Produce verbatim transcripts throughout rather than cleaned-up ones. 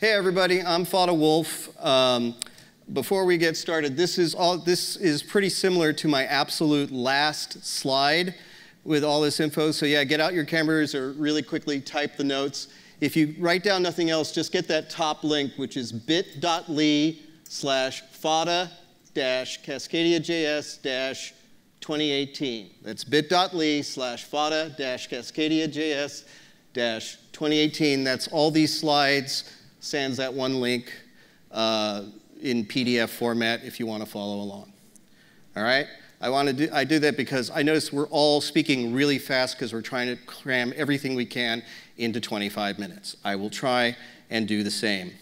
Hey everybody, I'm Faddah Wolf. Um, before we get started, this is all. This is pretty similar to my absolute last slide with all this info. So yeah, get out your cameras or really quickly type the notes. If you write down nothing else, just get that top link, which is bit dot l y slash faddah dash cascadia J S dash twenty eighteen. That's bit dot l y slash faddah dash cascadia J S dash twenty eighteen. That's all these slides. Sans that one link uh, in P D F format if you want to follow along. All right, I want to do, I do that because I notice we're all speaking really fast because we're trying to cram everything we can into twenty-five minutes. I will try and do the same.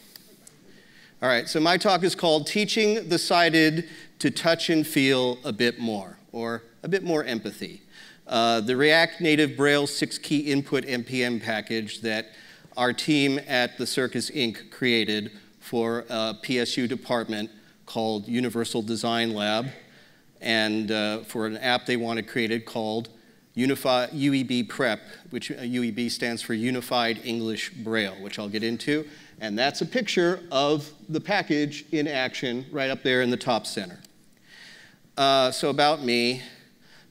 All right, so my talk is called Teaching the Sighted to Touch and Feel a Bit More, or a bit more empathy. Uh, the React Native Braille six-key input M P M package that our team at The Circus Incorporated created for a P S U department called Universal Design Lab, and uh, for an app they wanted created called Unified U E B Prep, which uh, U E B stands for Unified English Braille, which I'll get into. And that's a picture of the package in action right up there in the top center. Uh, so about me,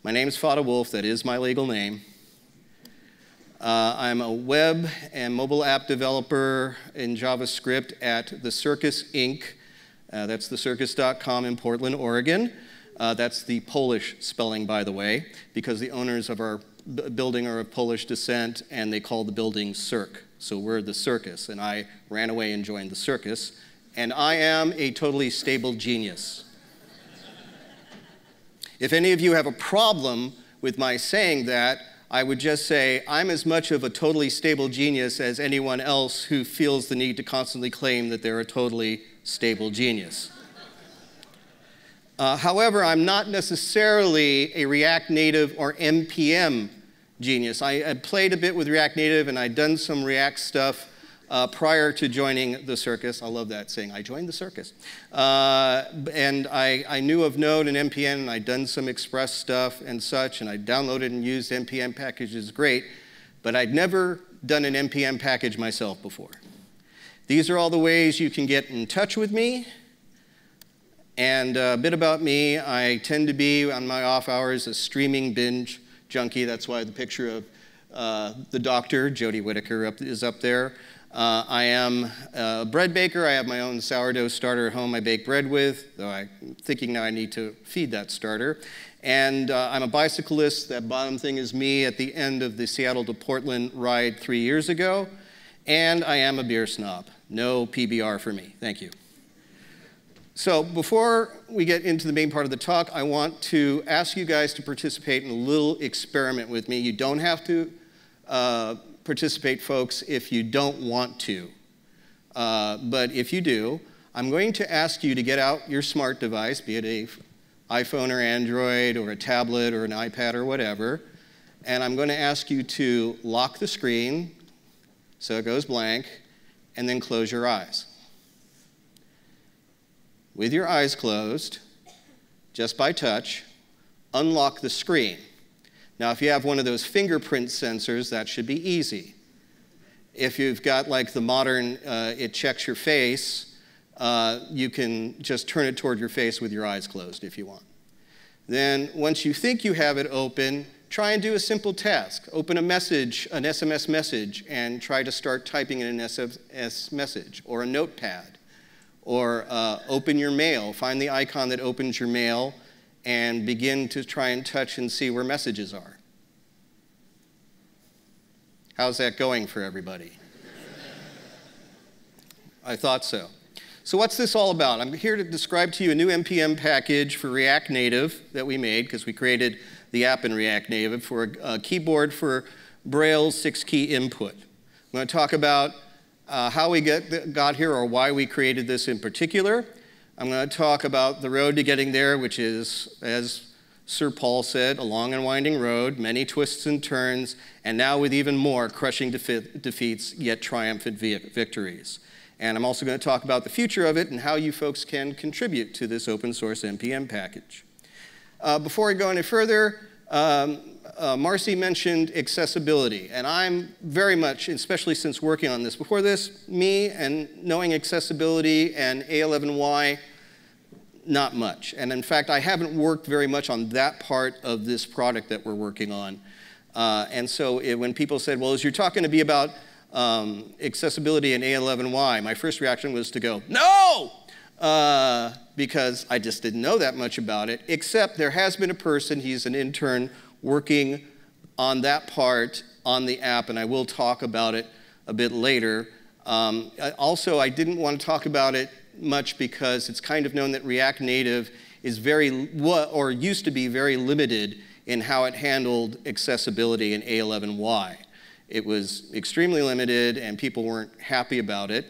my name is Faddah Wolf, that is my legal name. Uh, I'm a web and mobile app developer in JavaScript at The Circus Incorporated. Uh, that's the circus dot com in Portland, Oregon. Uh, that's the Polish spelling, by the way, because the owners of our building are of Polish descent, and they call the building Cirque. So we're The Circus, and I ran away and joined The Circus. And I am a totally stable genius. If any of you have a problem with my saying that, I would just say, I'm as much of a totally stable genius as anyone else who feels the need to constantly claim that they're a totally stable genius. Uh, however, I'm not necessarily a React Native or M P M genius. I had played a bit with React Native and I'd done some React stuff uh, prior to joining The Circus. I love that saying, I joined The Circus. Uh, and I, I knew of Node and M P M, and I'd done some Express stuff and such, and I downloaded and used M P M packages, great, but I'd never done an M P M package myself before. These are all the ways you can get in touch with me. And a bit about me, I tend to be, on my off hours, a streaming binge junkie. That's why the picture of uh, the doctor, Jodie Whittaker, up, is up there. Uh, I am a bread baker. I have my own sourdough starter at home I bake bread with, though I'm thinking now I need to feed that starter. And uh, I'm a bicyclist. That bottom thing is me at the end of the Seattle to Portland ride three years ago. And I am a beer snob. No P B R for me. Thank you. So before we get into the main part of the talk, I want to ask you guys to participate in a little experiment with me. You don't have to uh, participate, folks, if you don't want to. Uh, but if you do, I'm going to ask you to get out your smart device, be it an iPhone or Android or a tablet or an iPad or whatever, and I'm going to ask you to lock the screen so it goes blank, and then close your eyes. With your eyes closed, just by touch, unlock the screen. Now, if you have one of those fingerprint sensors, that should be easy. If you've got like the modern, uh, it checks your face, uh, you can just turn it toward your face with your eyes closed if you want. Then, once you think you have it open, try and do a simple task. Open a message, an S M S message, and try to start typing in an S M S message or a notepad. Or uh, open your mail, find the icon that opens your mail, and begin to try and touch and see where messages are. How's that going for everybody? I thought so. So what's this all about? I'm here to describe to you a new M P M package for React Native that we made, because we created the app in React Native for a, a Gboard for Braille six-key input. I'm going to talk about Uh, how we get, got here, or why we created this in particular. I'm going to talk about the road to getting there, which is, as Sir Paul said, a long and winding road, many twists and turns, and now with even more crushing defe defeats, yet triumphant victories. And I'm also going to talk about the future of it and how you folks can contribute to this open source M P M package. Uh, before I go any further, Um, uh, Marcy mentioned accessibility, and I'm very much, especially since working on this, before this, me and knowing accessibility and A eleven Y, not much. And in fact, I haven't worked very much on that part of this product that we're working on. Uh, and so it, when people said, well, is you're talking to be about um, accessibility in A eleven Y, my first reaction was to go, no! Uh, because I just didn't know that much about it, except there has been a person, he's an intern, working on that part on the app, and I will talk about it a bit later. Um, I, also, I didn't want to talk about it much because it's kind of known that React Native is very, or used to be very limited in how it handled accessibility in A eleven Y. It was extremely limited and people weren't happy about it.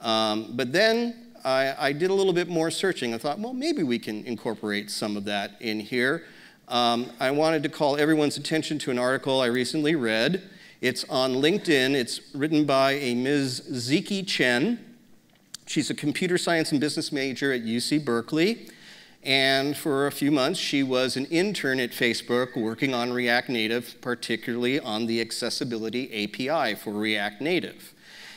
Um, but then I, I did a little bit more searching. I thought, well, maybe we can incorporate some of that in here. Um, I wanted to call everyone's attention to an article I recently read. It's on LinkedIn. It's written by a Miz Zeki Chen. She's a computer science and business major at U C Berkeley. And for a few months, she was an intern at Facebook working on React Native, particularly on the accessibility A P I for React Native.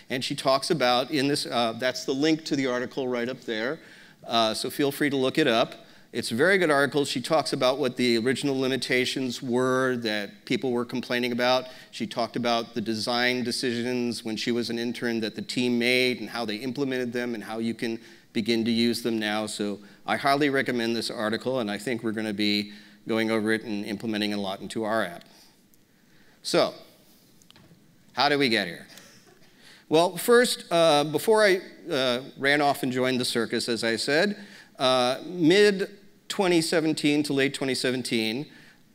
And she talks about in this, uh, that's the link to the article right up there, uh, so feel free to look it up. It's a very good article. She talks about what the original limitations were that people were complaining about. She talked about the design decisions when she was an intern that the team made and how they implemented them and how you can begin to use them now. So I highly recommend this article, and I think we're going to be going over it and implementing a lot into our app. So how did we get here? Well, first, uh, before I uh, ran off and joined the circus, as I said, uh, mid twenty seventeen to late twenty seventeen,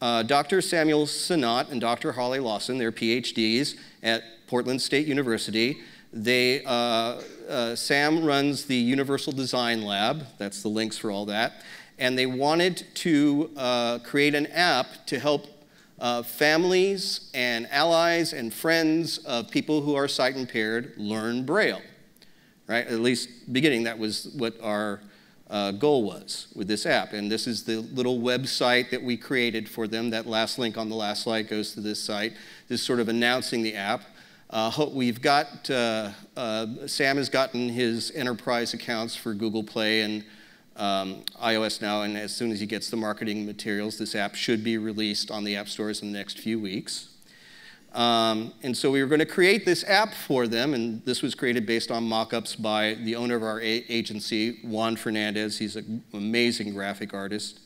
uh, Doctor Samuel Sinat and Doctor Holly Lawson, their PhDs at Portland State University, They, uh, uh, Sam runs the Universal Design Lab, that's the links for all that, and they wanted to uh, create an app to help uh, families and allies and friends of people who are sight impaired learn Braille, right? At least beginning, that was what our uh, goal was with this app, and this is the little website that we created for them. That last link on the last slide goes to this site, this sort of announcing the app. Uh, we've got, uh, uh, Sam has gotten his enterprise accounts for Google Play and um, iOS now, and as soon as he gets the marketing materials, this app should be released on the app stores in the next few weeks. Um, and so we were going to create this app for them, and this was created based on mock-ups by the owner of our agency, Juan Fernandez. He's an amazing graphic artist.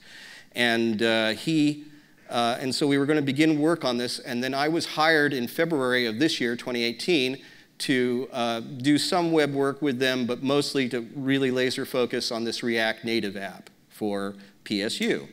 And uh, he... Uh, and so we were going to begin work on this, and then I was hired in February of this year, twenty eighteen, to uh, do some web work with them, but mostly to really laser focus on this React Native app for P S U.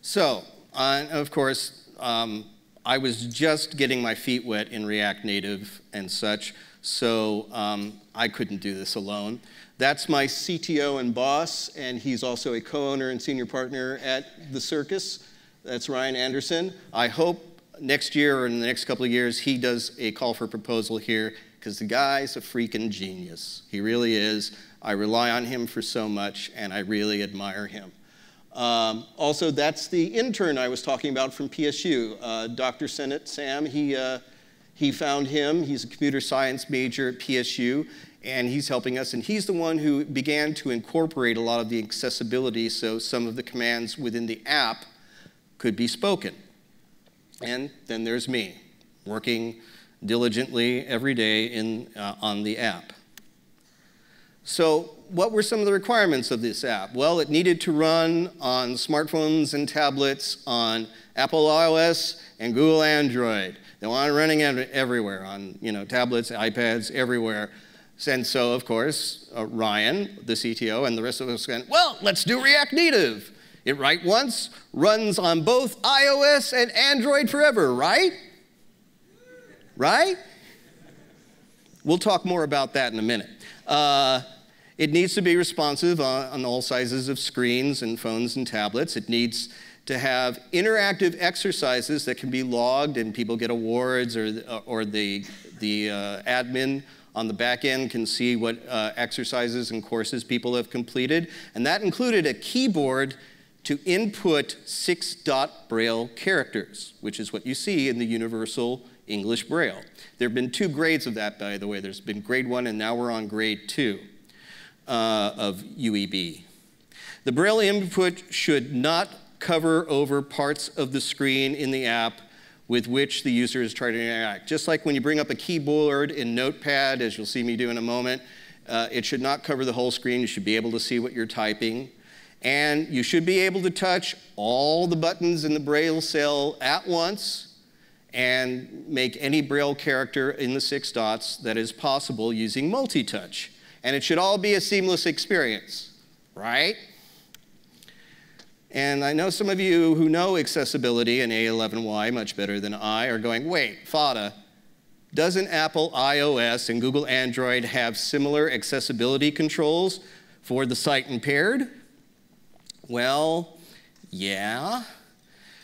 So, uh, of course, um, I was just getting my feet wet in React Native and such, so um, I couldn't do this alone. That's my C T O and boss, and he's also a co-owner and senior partner at The Circus. That's Ryan Anderson. I hope next year or in the next couple of years he does a call for proposal here, because the guy's a freaking genius. He really is. I rely on him for so much, and I really admire him. Um, also, that's the intern I was talking about from P S U, uh, Doctor Sinat, Sam. He, uh, he found him. He's a computer science major at P S U. And he's helping us, and he's the one who began to incorporate a lot of the accessibility so some of the commands within the app could be spoken. And then there's me, working diligently every day in, uh, on the app. So what were some of the requirements of this app? Well, it needed to run on smartphones and tablets, on Apple iOS and Google Android. They want it running everywhere, on you know, tablets, iPads, everywhere. And so, of course, uh, Ryan, the C T O, and the rest of us went, well, let's do React Native. It write once, runs on both iOS and Android forever, right? Right? We'll talk more about that in a minute. Uh, it needs to be responsive on, on all sizes of screens and phones and tablets. It needs to have interactive exercises that can be logged and people get awards, or, or the, the uh, admin on the back end can see what uh, exercises and courses people have completed. And that included a keyboard to input six dot Braille characters, which is what you see in the Universal English Braille. There have been two grades of that, by the way. There's been grade one, and now we're on grade two uh, of U E B. The Braille input should not cover over parts of the screen in the app with which the user is trying to interact. Just like when you bring up a keyboard in Notepad, as you'll see me do in a moment, uh, it should not cover the whole screen. You should be able to see what you're typing. And you should be able to touch all the buttons in the Braille cell at once and make any Braille character in the six dots that is possible using multi-touch. And it should all be a seamless experience, right? And I know some of you who know accessibility and A eleven Y much better than I are going, wait, Faddah, doesn't Apple iOS and Google Android have similar accessibility controls for the sight impaired? Well, yeah.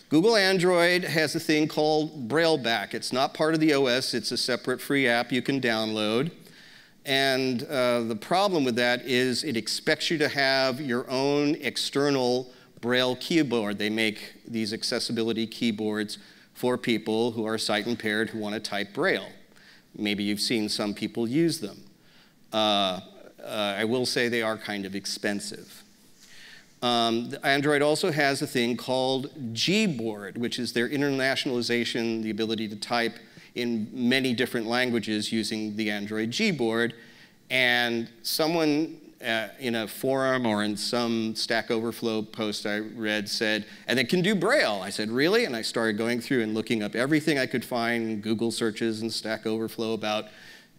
Google Android has a thing called BrailleBack. It's not part of the O S. It's a separate free app you can download. And uh, the problem with that is it expects you to have your own external Braille keyboard. They make these accessibility keyboards for people who are sight impaired who want to type Braille. Maybe you've seen some people use them. Uh, uh, I will say they are kind of expensive. Um, Android also has a thing called Gboard, which is their internationalization, the ability to type in many different languages using the Android Gboard. And someone Uh, in a forum or in some Stack Overflow post I read said, and it can do Braille. I said, really? And I started going through and looking up everything I could find, Google searches and Stack Overflow about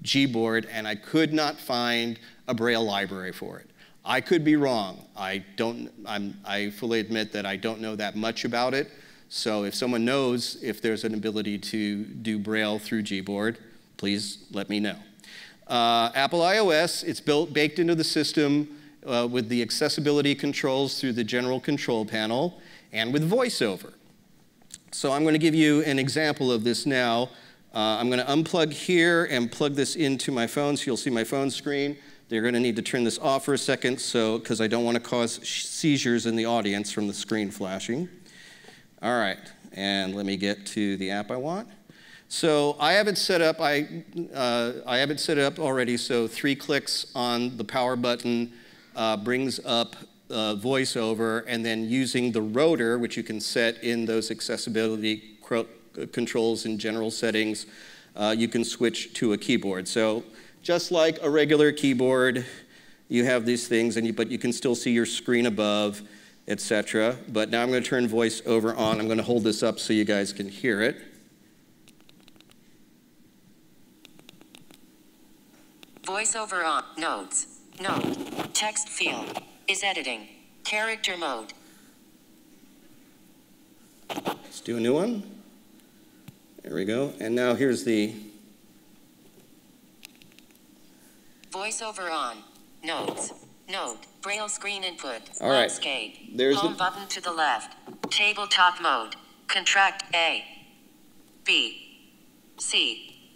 Gboard, and I could not find a Braille library for it. I could be wrong. I don't, I'm, I fully admit that I don't know that much about it. So if someone knows if there's an ability to do Braille through Gboard, please let me know. Uh, Apple iOS, it's built, baked into the system uh, with the accessibility controls through the general control panel and with VoiceOver. So I'm going to give you an example of this now. Uh, I'm going to unplug here and plug this into my phone, so you'll see my phone screen. They're going to need to turn this off for a second, so, because I don't want to cause seizures in the audience from the screen flashing. All right, and let me get to the app I want. So I have it set up, I, uh, I have it set up already, so three clicks on the power button uh, brings up uh, VoiceOver, and then using the rotor, which you can set in those accessibility controls in general settings, uh, you can switch to a keyboard. So just like a regular keyboard, you have these things, and you, but you can still see your screen above, et cetera. But now I'm going to turn VoiceOver on. I'm going to hold this up so you guys can hear it. VoiceOver on. Notes. Note. Text field. Is editing. Character mode. Let's do a new one. There we go. And now here's the VoiceOver on. Notes. Note. Braille screen input. All right. Landscape. There's home the button to the left. Tabletop mode. Contract A. B. C.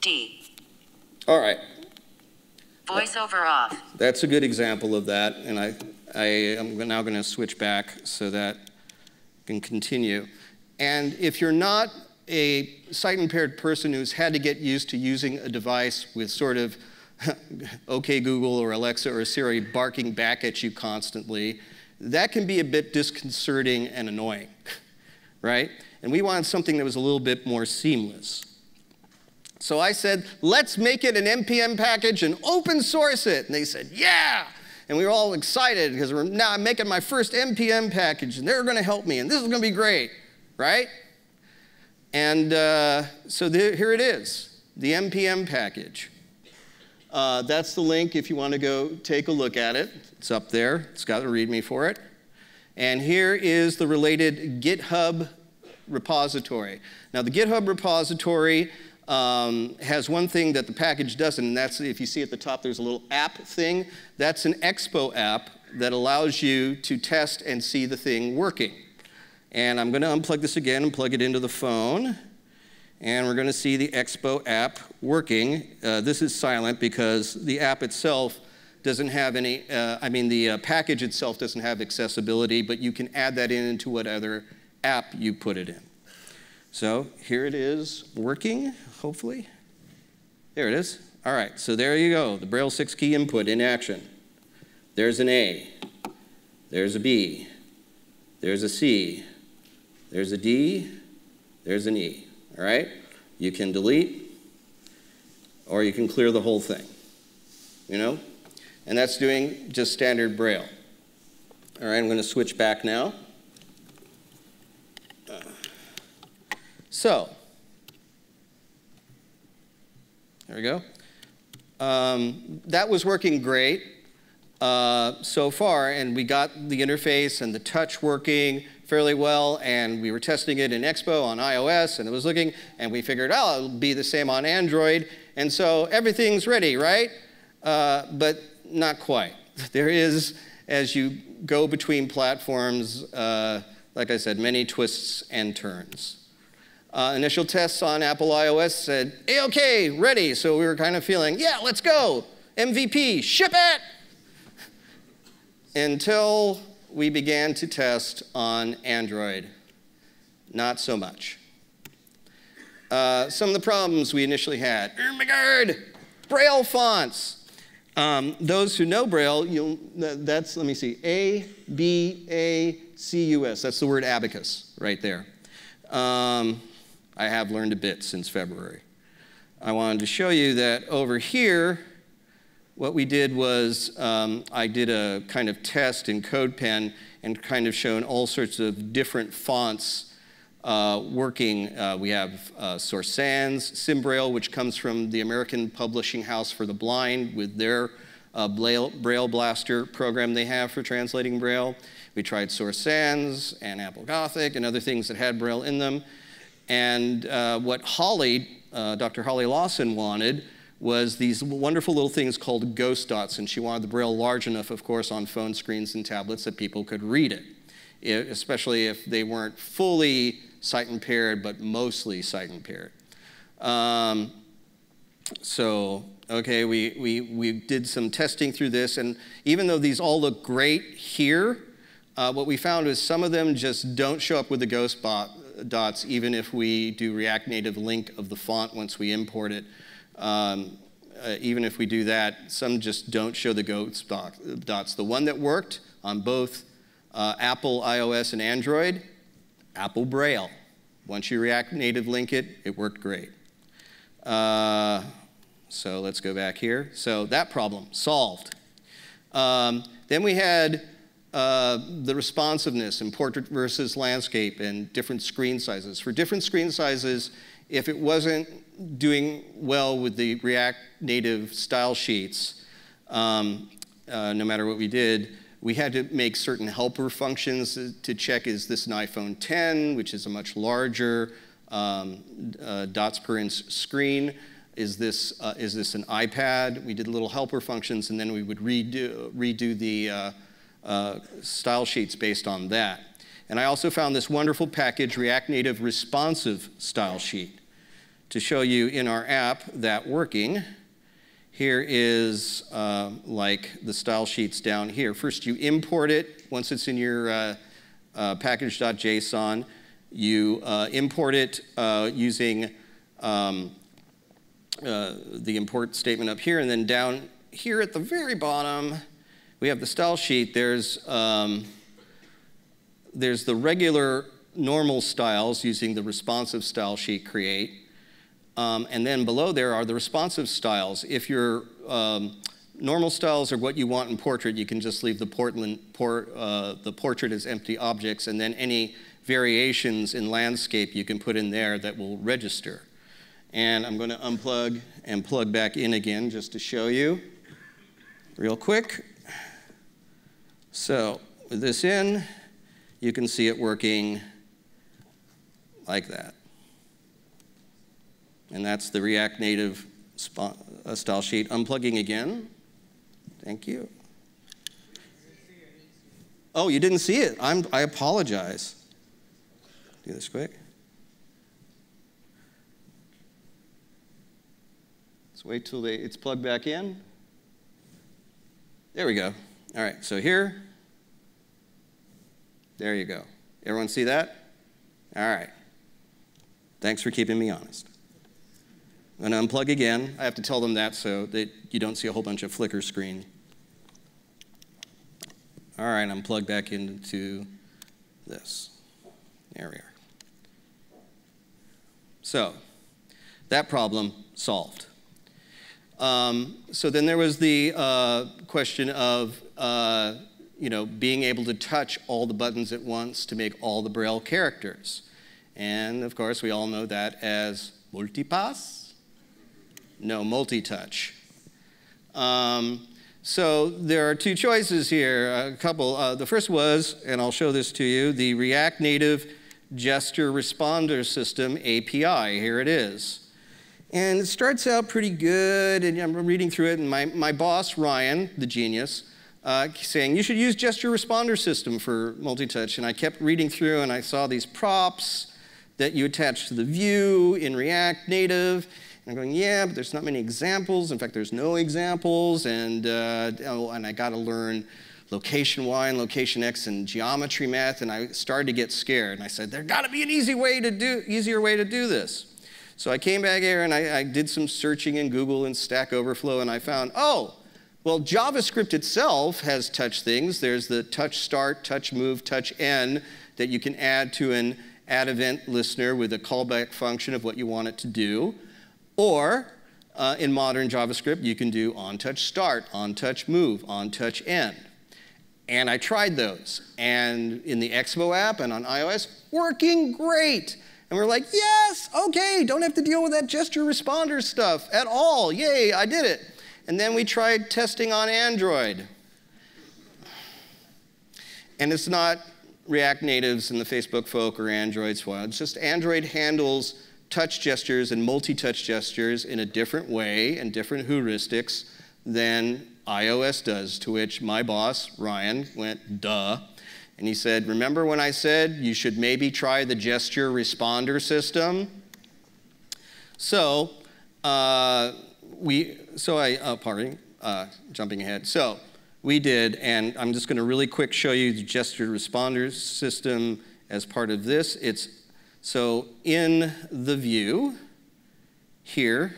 D. All right. VoiceOver off. That's a good example of that, and I, I am now going to switch back so that I can continue. And if you're not a sight-impaired person who's had to get used to using a device with sort of OK Google or Alexa or Siri barking back at you constantly, that can be a bit disconcerting and annoying, right? And we wanted something that was a little bit more seamless. So I said, let's make it an N P M package and open source it. And they said, yeah. And we were all excited because we're, now I'm making my first N P M package and they're going to help me and this is going to be great, right? And uh, so the, here it is, the N P M package. Uh, that's the link if you want to go take a look at it. It's up there. It's got a README for it. And here is the related GitHub repository. Now the GitHub repository Um, has one thing that the package doesn't, and that's, if you see at the top, there's a little app thing. That's an Expo app that allows you to test and see the thing working. And I'm going to unplug this again and plug it into the phone. And we're going to see the Expo app working. Uh, this is silent because the app itself doesn't have any, uh, I mean, the uh, package itself doesn't have accessibility, but you can add that in into what other app you put it in. So here it is working, hopefully. There it is. All right, so there you go, the Braille six key input in action. There's an A, there's a B, there's a C, there's a D, there's an E, all right? You can delete, or you can clear the whole thing, you know? And that's doing just standard Braille. All right, I'm gonna switch back now. Uh, so, there we go. Um, that was working great uh, so far, and we got the interface and the touch working fairly well, and we were testing it in Expo on iOS, and it was looking, and we figured, oh, it'll be the same on Android, and so everything's ready, right? Uh, but not quite. There is, as you go between platforms, uh, like I said, many twists and turns. Uh, initial tests on Apple iOS said, A-OK, ready. So we were kind of feeling, yeah, let's go. M V P, ship it. Until we began to test on Android. Not so much. Uh, some of the problems we initially had, oh my God, Braille fonts. Um, those who know Braille, you'll, that, that's, let me see, A B A C U S. That's the word abacus right there. Um, I have learned a bit since February. I wanted to show you that over here, what we did was um, I did a kind of test in CodePen and kind of shown all sorts of different fonts uh, working. Uh, we have uh, Source Sans, SimBraille, which comes from the American Publishing House for the Blind with their uh, Braille, Braille Blaster program they have for translating Braille. We tried Source Sans and Apple Gothic and other things that had Braille in them. And uh, what Holly, uh, Doctor Holly Lawson wanted was these wonderful little things called ghost dots, and she wanted the Braille large enough, of course, on phone screens and tablets that people could read it, it especially if they weren't fully sight impaired, but mostly sight impaired. Um, so, okay, we, we, we did some testing through this, and even though these all look great here, Uh, what we found is some of them just don't show up with the ghost bot, dots, even if we do React Native link of the font once we import it. Um, uh, even if we do that, some just don't show the ghost dot, dots. The one that worked on both uh, Apple, iOS, and Android, Apple Braille. Once you React Native link it, it worked great. Uh, so let's go back here. So that problem solved. Um, then we had Uh, the responsiveness in portrait versus landscape and different screen sizes. For different screen sizes, if it wasn't doing well with the React Native style sheets, um, uh, no matter what we did, we had to make certain helper functions to check, is this an iPhone ten, which is a much larger um, uh, dots per inch screen? Is this, uh, is this an iPad? We did little helper functions, and then we would redo, redo the uh, Uh, style sheets based on that. And I also found this wonderful package, React Native Responsive Style Sheet, to show you in our app that working. Here is uh, like the style sheets down here. First you import it. Once it's in your uh, uh, package.json, you uh, import it uh, using um, uh, the import statement up here, and then down here at the very bottom, we have the style sheet. There's, um, there's the regular normal styles using the responsive style sheet create. Um, and then below there are the responsive styles. If your um, normal styles are what you want in portrait, you can just leave the, Portland, por, uh, the portrait as empty objects, and then any variations in landscape you can put in there that will register. And I'm going to unplug and plug back in again just to show you real quick. So with this in, you can see it working like that. And that's the React Native style sheet. Unplugging again. Thank you. Oh, you didn't see it. I'm, I apologize. Do this quick. Let's wait till they, it's plugged back in. There we go. All right, so here, there you go. Everyone see that? All right. Thanks for keeping me honest. I'm going to unplug again. I have to tell them that so that you don't see a whole bunch of flicker screen. All right, I'm plugged back into this. There we are. So that problem solved. Um, so then there was the uh, question of uh, you know, being able to touch all the buttons at once to make all the Braille characters. And of course, we all know that as multipass? No, multi-touch. Um, so there are two choices here, a couple. Uh, the first was, and I'll show this to you, the React Native Gesture Responder System A P I. Here it is. And it starts out pretty good, and I'm reading through it, and my, my boss, Ryan, the genius, Uh, saying, you should use Gesture Responder System for multi-touch. And I kept reading through, and I saw these props that you attach to the view in React Native. And I'm going, yeah, but there's not many examples. In fact, there's no examples. And, uh, oh, and I got to learn location Y and location X and geometry math. And I started to get scared. And I said, there's got to be an easy way to do, easier way to do this. So I came back here, and I, I did some searching in Google and Stack Overflow. And I found, oh, well, JavaScript itself has touch things. There's the touch start, touch move, touch end that you can add to an add event listener with a callback function of what you want it to do. Or uh, in modern JavaScript, you can do on touch start, on touch move, on touch end. And I tried those. And in the Expo app and on iOS, working great. And we're like, yes, OK, don't have to deal with that gesture responder stuff at all. Yay, I did it. And then we tried testing on Android. And it's not React Natives and the Facebook folk or Android's fault. It's just Android handles touch gestures and multi-touch gestures in a different way and different heuristics than iOS does, to which my boss, Ryan, went, duh. And he said, remember when I said you should maybe try the gesture responder system? So, uh, We, so I, uh, pardon, uh, jumping ahead. So we did, and I'm just going to really quick show you the gesture responder system as part of this. It's, so in the view here,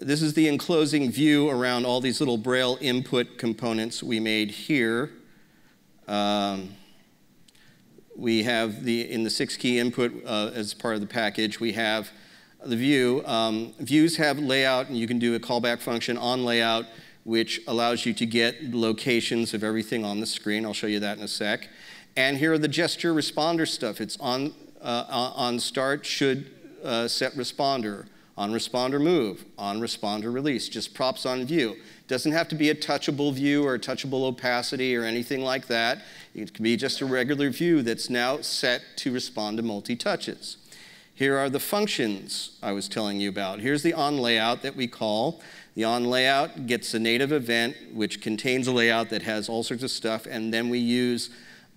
this is the enclosing view around all these little Braille input components we made here. Um, we have the, in the six key input uh, as part of the package, we have the view. Um, views have layout, and you can do a callback function on layout, which allows you to get locations of everything on the screen. I'll show you that in a sec. And here are the gesture responder stuff. It's on, uh, on start, should uh, set responder, on responder move, on responder release, just props on view. Doesn't have to be a touchable view or a touchable opacity or anything like that. It can be just a regular view that's now set to respond to multi-touches. Here are the functions I was telling you about. Here's the on layout that we call. The on layout gets a native event, which contains a layout that has all sorts of stuff. And then we use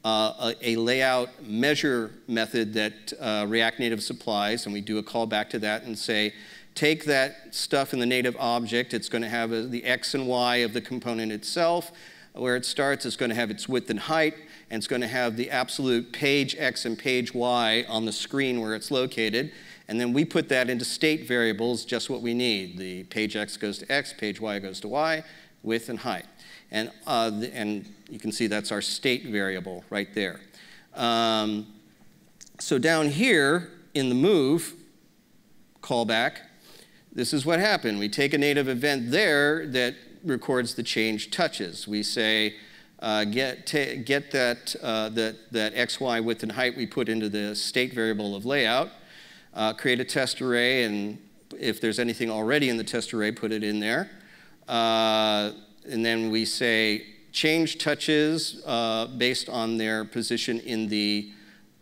uh, a, a layout measure method that uh, React Native supplies. And we do a call back to that and say, take that stuff in the native object. It's going to have a, the X and Y of the component itself. Where it starts, it's going to have its width and height. And it's going to have the absolute page X and page Y on the screen where it's located. And then we put that into state variables, just what we need. The page X goes to X, page Y goes to Y, width and height. And, uh, the, and you can see that's our state variable right there. Um, so down here in the move callback, this is what happened. We take a native event there that records the change touches. We say, Uh, get get that, uh, that, that X, Y, width, and height we put into the state variable of layout, uh, create a test array, and if there's anything already in the test array, put it in there. Uh, and then we say change touches uh, based on their position in the,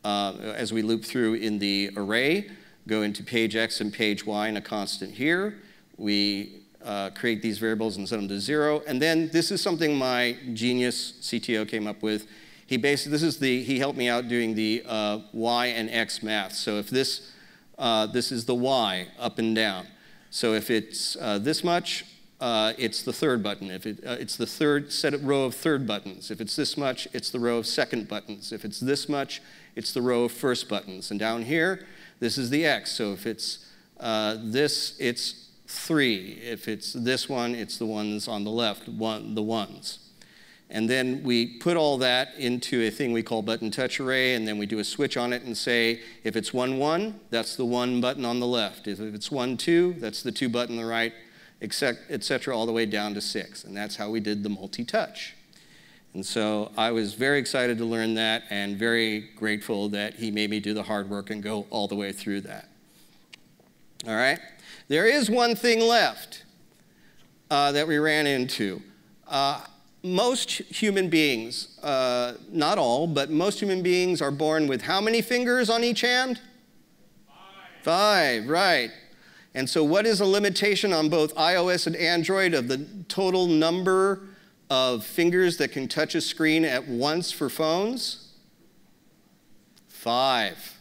uh, as we loop through in the array, go into page X and page Y and a constant here. We Uh, create these variables and set them to zero. And then this is something my genius C T O came up with. He basically, this is the, he helped me out doing the uh, Y and X math. So if this, uh, this is the Y up and down. So if it's uh, this much, uh, it's the third button. If it, uh, it's the third set of row of third buttons. If it's this much, it's the row of second buttons. If it's this much, it's the row of first buttons. And down here, this is the X. So if it's uh, this, it's three. If it's this one, it's the ones on the left, one, the ones. And then we put all that into a thing we call button touch array, and then we do a switch on it and say, if it's one one, that's the one button on the left. If it's one two, that's the two button on the right, et cetera, all the way down to six. And that's how we did the multi-touch. And so I was very excited to learn that and very grateful that he made me do the hard work and go all the way through that. All right? There is one thing left uh, that we ran into. Uh, Most human beings, uh, not all, but most human beings are born with how many fingers on each hand? Five. Five, right. And so what is a limitation on both iOS and Android of the total number of fingers that can touch a screen at once for phones? Five.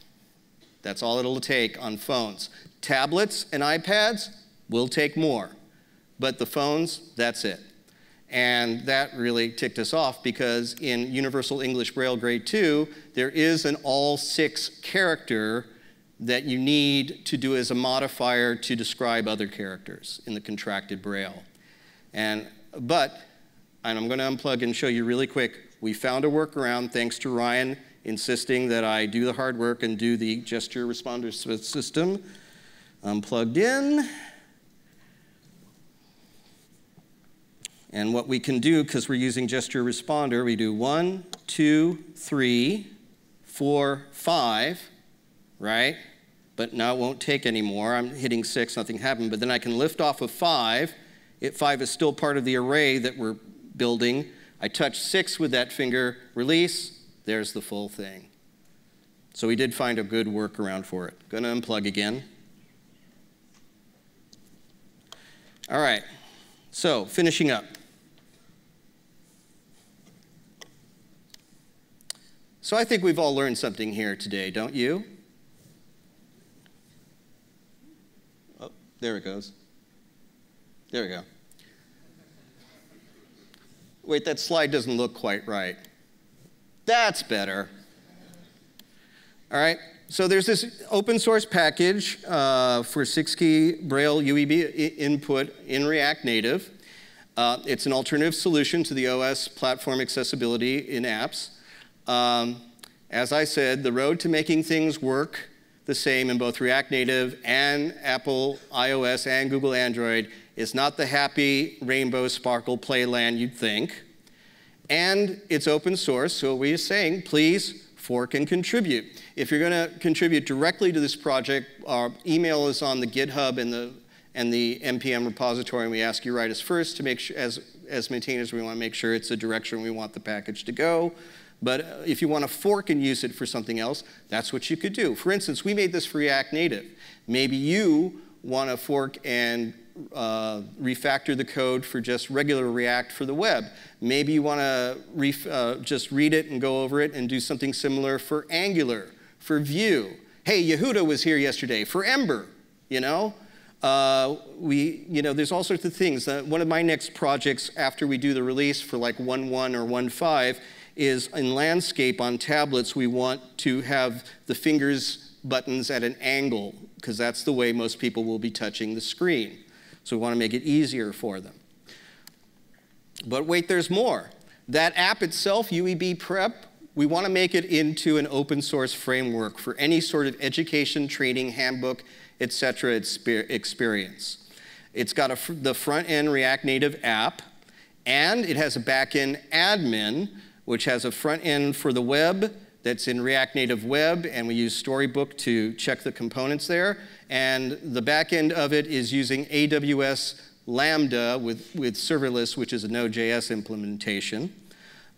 That's all it'll take on phones. Tablets and iPads will take more. But the phones, that's it. And that really ticked us off because in Universal English Braille Grade two, there is an all six character that you need to do as a modifier to describe other characters in the contracted Braille. And, but, and I'm going to unplug and show you really quick, we found a workaround thanks to Ryan insisting that I do the hard work and do the gesture responder system. I'm plugged in. And what we can do, because we're using gesture responder, we do one, two, three, four, five, right? But now it won't take anymore. I'm hitting six, nothing happened. But then I can lift off of five. It, five is still part of the array that we're building. I touch six with that finger, release, there's the full thing. So we did find a good workaround for it. Gonna unplug again. All right, so finishing up. So I think we've all learned something here today, don't you? Oh, there it goes. There we go. Wait, that slide doesn't look quite right. That's better. All right, so there's this open source package uh, for six-key Braille U E B input in React Native. Uh, it's an alternative solution to the O S platform accessibility in apps. Um, as I said, the road to making things work the same in both React Native and Apple iOS and Google Android is not the happy rainbow sparkle playland you'd think. And it's open source, so we're saying, please fork and contribute. If you're going to contribute directly to this project, our email is on the GitHub and the, and the N P M repository, and we ask you write us first to make sure, as, as maintainers, we want to make sure it's the direction we want the package to go. But if you want to fork and use it for something else, that's what you could do. For instance, we made this for React Native. Maybe you want to fork and uh, refactor the code for just regular React for the web. Maybe you want to ref uh, just read it and go over it and do something similar for Angular, for Vue. Hey, Yehuda was here yesterday. For Ember, you know? Uh, we, you know, there's all sorts of things. Uh, one of my next projects after we do the release for like one point one or one point five is in landscape on tablets, we want to have the fingers buttons at an angle, because that's the way most people will be touching the screen. So we want to make it easier for them. But wait, there's more. That app itself, U E B Prep, we want to make it into an open source framework for any sort of education, training, handbook, et cetera, experience. It's got a fr the front-end React Native app, and it has a back-end admin, which has a front end for the web that's in React Native Web, and we use Storybook to check the components there. And the back end of it is using A W S Lambda with, with Serverless, which is a Node J S implementation.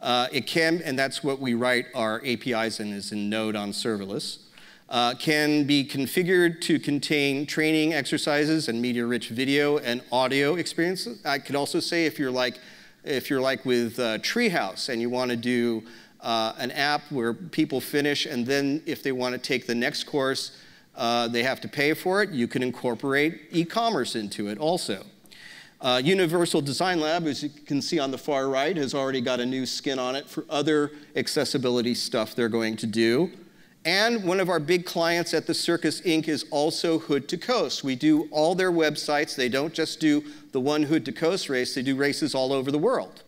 Uh, it can, and that's what we write our A P Is in, is in Node on Serverless. Uh, can be configured to contain training exercises and media-rich video and audio experiences. I could also say if you're like, If you're like with uh, Treehouse and you want to do uh, an app where people finish and then if they want to take the next course, uh, they have to pay for it, you can incorporate e-commerce into it also. Uh, Universal Design Lab, as you can see on the far right, has already got a new skin on it for other accessibility stuff they're going to do. And one of our big clients at The Circus Incorporated is also Hood to Coast. We do all their websites. They don't just do the one Hood to Coast race. They do races all over the world,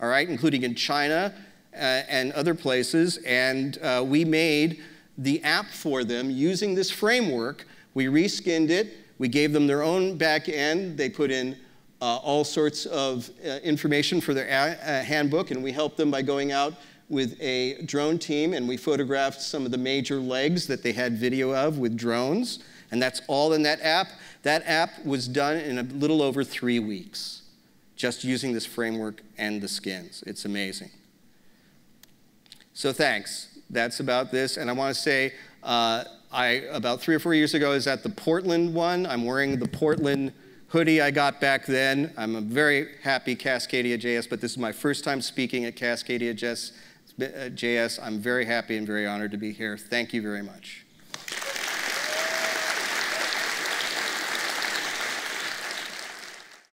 all right, including in China uh, and other places. And uh, we made the app for them using this framework. We reskinned it. We gave them their own back end. They put in Uh, all sorts of uh, information for their uh, handbook, and we helped them by going out with a drone team, and we photographed some of the major legs that they had video of with drones, and that's all in that app. That app was done in a little over three weeks, just using this framework and the skins. It's amazing. So thanks. That's about this, and I want to say uh, I, about three or four years ago, I was at the Portland one. I'm wearing the Portland hoodie I got back then. I'm a very happy Cascadia J S, but this is my first time speaking at Cascadia J S. I'm very happy and very honored to be here. Thank you very much.